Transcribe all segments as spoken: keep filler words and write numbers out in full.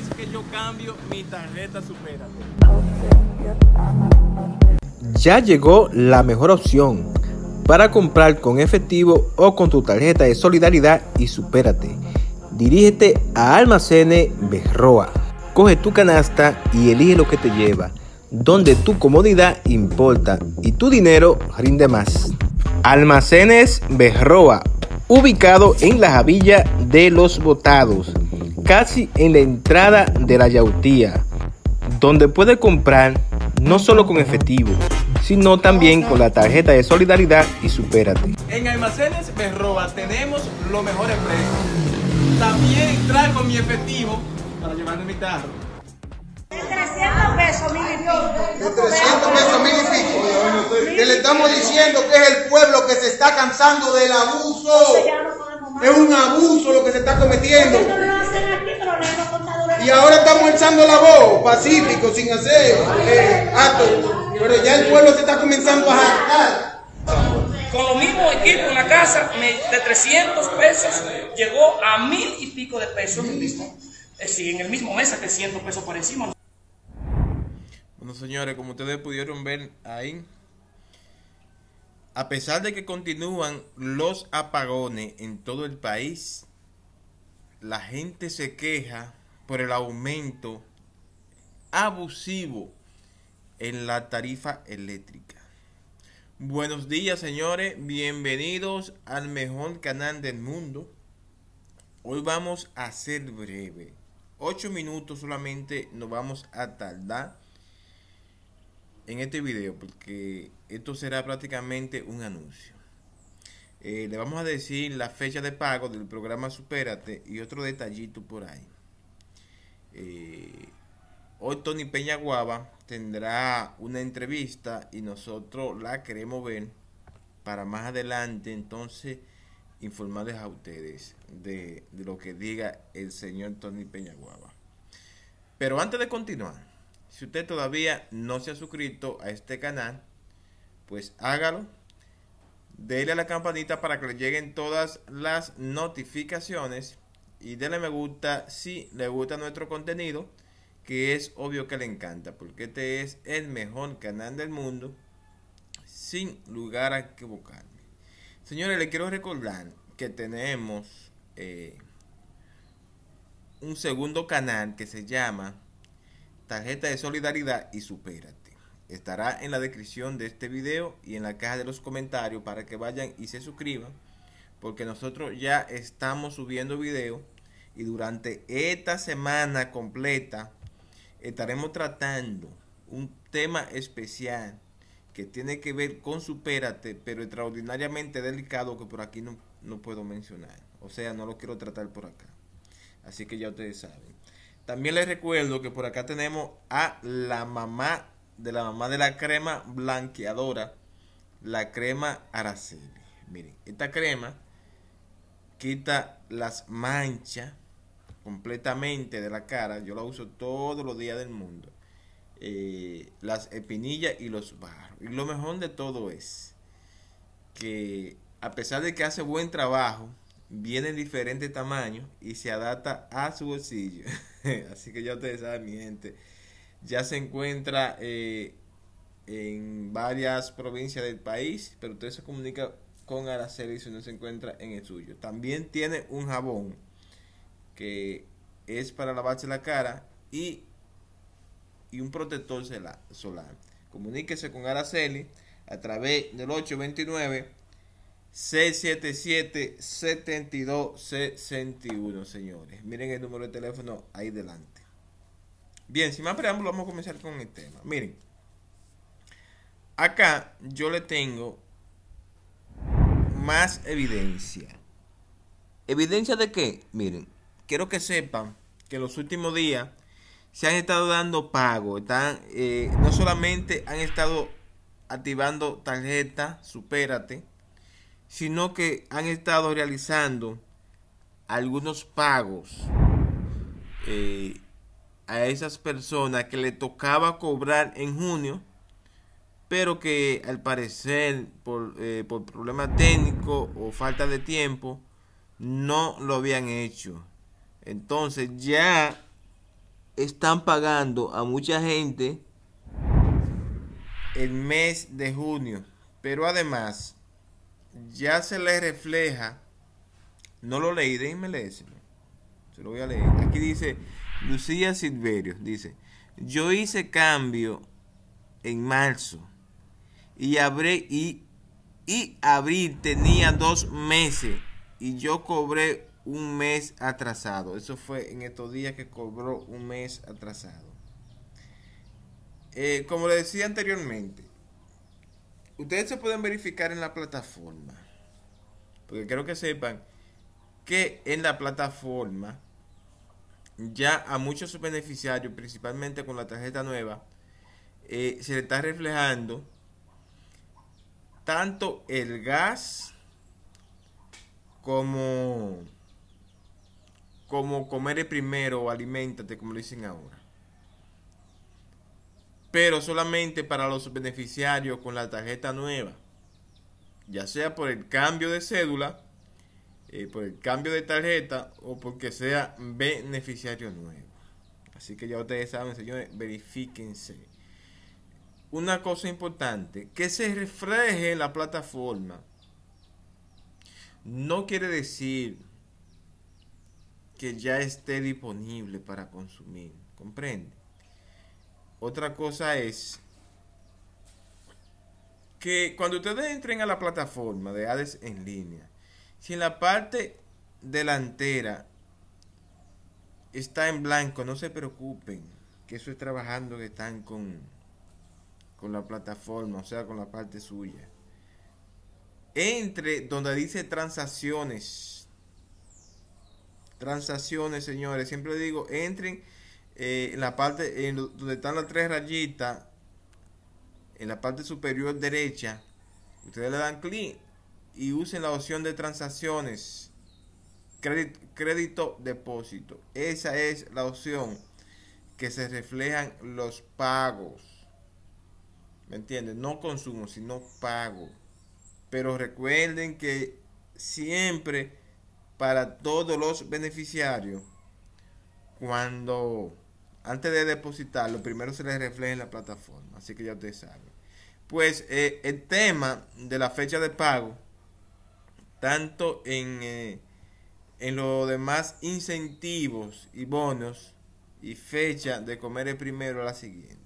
vez que yo cambio mi tarjeta Supérate. Ya llegó la mejor opción para comprar con efectivo o con tu tarjeta de Solidaridad y Supérate. Dirígete a Almacenes Berroa. Coge tu canasta y elige lo que te lleva, donde tu comodidad importa y tu dinero rinde más. Almacenes Berroa, ubicado en la Javilla de los Botados, casi en la entrada de la Yautía, donde puede comprar no solo con efectivo, sino también con la tarjeta de Solidaridad y Supérate. En Almacenes Berroa tenemos los mejores precios. También traigo mi efectivo para llevarme mi tarro. mil trescientos pesos, mil y pico. mil trescientos pesos, mil y pico. Que le estamos diciendo que es el pueblo que se está cansando del abuso. Es un abuso lo que se está cometiendo. Y ahora estamos echando la voz, pacífico, sin hacer eh, actos. Pero ya el pueblo se está comenzando a jactar. Con los mismos equipos en la casa, de trescientos pesos, llegó a mil y pico de pesos. Es decir, en el mismo mes, a trescientos pesos por encima. Bueno, señores, como ustedes pudieron ver ahí, a pesar de que continúan los apagones en todo el país, la gente se queja por el aumento abusivo en la tarifa eléctrica. Buenos días, señores, bienvenidos al mejor canal del mundo. Hoy vamos a ser breve, ocho minutos solamente nos vamos a tardar en este video, porque esto será prácticamente un anuncio. eh, Le vamos a decir la fecha de pago del programa Supérate y otro detallito por ahí. eh, Hoy Tony Peña Guaba tendrá una entrevista y nosotros la queremos ver para más adelante, entonces, informarles a ustedes de, de lo que diga el señor Tony Peña Guaba. Pero antes de continuar, si usted todavía no se ha suscrito a este canal, pues hágalo. Dele a la campanita para que le lleguen todas las notificaciones y dele me gusta si le gusta nuestro contenido, que es obvio que le encanta, porque este es el mejor canal del mundo, sin lugar a equivocarme. Señores, les quiero recordar que tenemos eh, un segundo canal que se llama Tarjeta de Solidaridad y Supérate. Estará en la descripción de este video y en la caja de los comentarios para que vayan y se suscriban, porque nosotros ya estamos subiendo videos y durante esta semana completa estaremos tratando un tema especial que tiene que ver con Supérate, pero extraordinariamente delicado, que por aquí no, no puedo mencionar. O sea, no lo quiero tratar por acá. Así que ya ustedes saben. También les recuerdo que por acá tenemos a la mamá de la mamá de la crema blanqueadora, la crema Araceli. Miren, esta crema quita las manchas completamente de la cara. Yo la uso todos los días del mundo, eh, las espinillas y los barros. Y lo mejor de todo es que, a pesar de que hace buen trabajo, viene en diferentes tamaños y se adapta a su bolsillo. Así que ya ustedes saben, mi gente, ya se encuentra eh, en varias provincias del país, pero usted se comunica con Araceli si no se encuentra en el suyo. También tiene un jabón que es para lavarse la cara y, y un protector solar. Comuníquese con Araceli a través del ocho dos nueve, seis siete siete, siete dos seis uno, señores. Miren el número de teléfono ahí delante. Bien, sin más preámbulos, vamos a comenzar con el tema. Miren, acá yo le tengo más evidencia. ¿Evidencia de qué? Miren, quiero que sepan que en los últimos días se han estado dando pagos. Están, eh, no solamente han estado activando tarjeta Supérate, sino que han estado realizando algunos pagos eh, a esas personas que le tocaba cobrar en junio, pero que al parecer por, eh, por problemas técnicos o falta de tiempo no lo habían hecho. Entonces ya están pagando a mucha gente el mes de junio, pero además ya se les refleja. No lo leí, déjenme leérselo, se lo voy a leer. Aquí dice Lucía Silverio, dice: yo hice cambio en marzo y, abré, y, y abril tenía dos meses y yo cobré un mes atrasado. Eso fue en estos días que cobró un mes atrasado. Eh, como le decía anteriormente, ustedes se pueden verificar en la plataforma, porque quiero que sepan que en la plataforma ya a muchos beneficiarios, principalmente con la tarjeta nueva, eh, se le está reflejando tanto el gas como, como comer el primero o aliméntate, como lo dicen ahora. Pero solamente para los beneficiarios con la tarjeta nueva, ya sea por el cambio de cédula, eh, por el cambio de tarjeta o porque sea beneficiario nuevo. Así que ya ustedes saben, señores, verifíquense. Una cosa importante, que se refleje en la plataforma no quiere decir que ya esté disponible para consumir, ¿comprende? Otra cosa es que cuando ustedes entren a la plataforma de ADES en línea, si en la parte delantera está en blanco, no se preocupen, que eso es trabajando que están con, con la plataforma, o sea, con la parte suya. Entre donde dice transacciones, transacciones, señores, siempre digo, entren. Eh, en la parte en donde están las tres rayitas, en la parte superior derecha, ustedes le dan clic y usen la opción de transacciones, crédito, crédito, depósito. Esa es la opción que se reflejan los pagos. ¿Me entienden? No consumo, sino pago. Pero recuerden que siempre para todos los beneficiarios, cuando antes de depositarlo, primero se les refleja en la plataforma. Así que ya ustedes saben. Pues eh, el tema de la fecha de pago, tanto en, eh, en los demás incentivos y bonos, y fecha de comer el primero, la siguiente.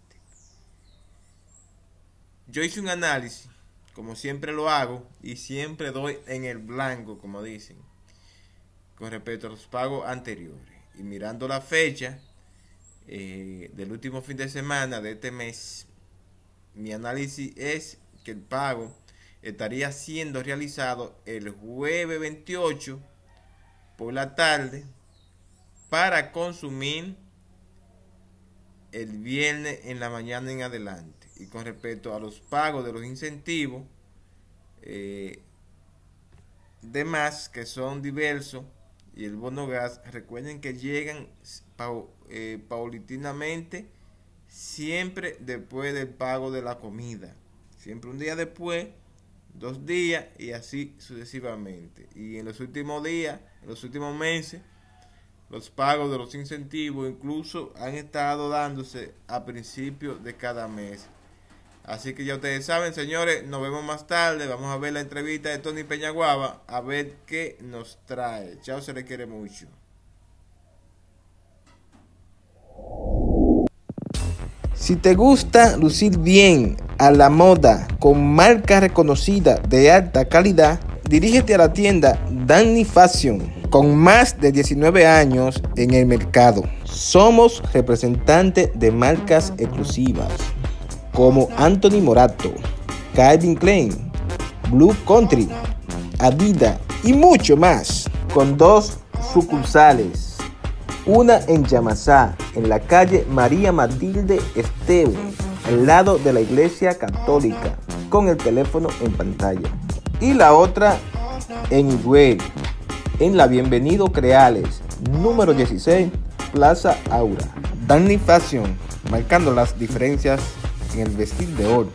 Yo hice un análisis, como siempre lo hago, y siempre doy en el blanco, como dicen, con respecto a los pagos anteriores. Y mirando la fecha eh, del último fin de semana de este mes, mi análisis es que el pago estaría siendo realizado el jueves veintiocho por la tarde para consumir el viernes en la mañana en adelante. Y con respecto a los pagos de los incentivos eh, demás, que son diversos, y el bono gas, recuerden que llegan eh, paulatinamente, siempre después del pago de la comida, siempre un día después, dos días y así sucesivamente. Y en los últimos días, en los últimos meses, los pagos de los incentivos incluso han estado dándose a principios de cada mes. Así que ya ustedes saben, señores, nos vemos más tarde. Vamos a ver la entrevista de Tony Peña Guaba, a ver qué nos trae. Chao, se le quiere mucho. Si te gusta lucir bien, a la moda, con marcas reconocidas de alta calidad, dirígete a la tienda Danny Fashion. Con más de diecinueve años en el mercado, somos representantes de marcas exclusivas como Anthony Morato, Calvin Klein, Blue Country, Adidas y mucho más. Con dos sucursales, una en Yamasá, en la calle María Matilde Esteves, al lado de la Iglesia Católica, con el teléfono en pantalla. Y la otra en Higüey, en la Bienvenido Creales, número dieciséis, Plaza Aura. Danny Fashion, marcando las diferencias en el vestir de oro.